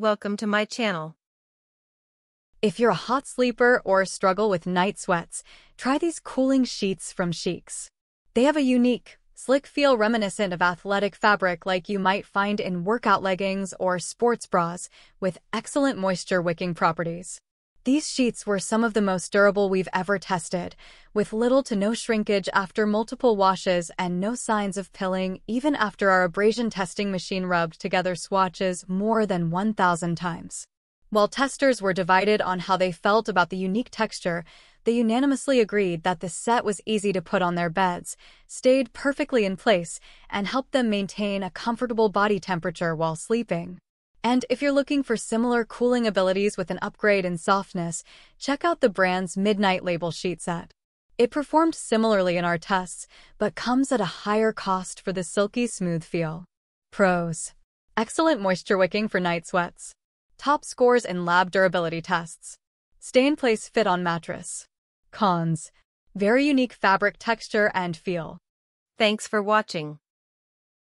Welcome to my channel. If you're a hot sleeper or struggle with night sweats, try these cooling sheets from SHEEX. They have a unique, slick feel reminiscent of athletic fabric like you might find in workout leggings or sports bras, with excellent moisture-wicking properties. These sheets were some of the most durable we've ever tested, with little to no shrinkage after multiple washes and no signs of pilling even after our abrasion testing machine rubbed together swatches more than 1,000 times. While testers were divided on how they felt about the unique texture, they unanimously agreed that the set was easy to put on their beds, stayed perfectly in place, and helped them maintain a comfortable body temperature while sleeping. And if you're looking for similar cooling abilities with an upgrade in softness, check out the brand's Midnight Label Sheet Set. It performed similarly in our tests, but comes at a higher cost for the silky smooth feel. Pros: excellent moisture wicking for night sweats. Top scores in lab durability tests. Stay-in-place fit on mattress. Cons: very unique fabric texture and feel. Thanks for watching.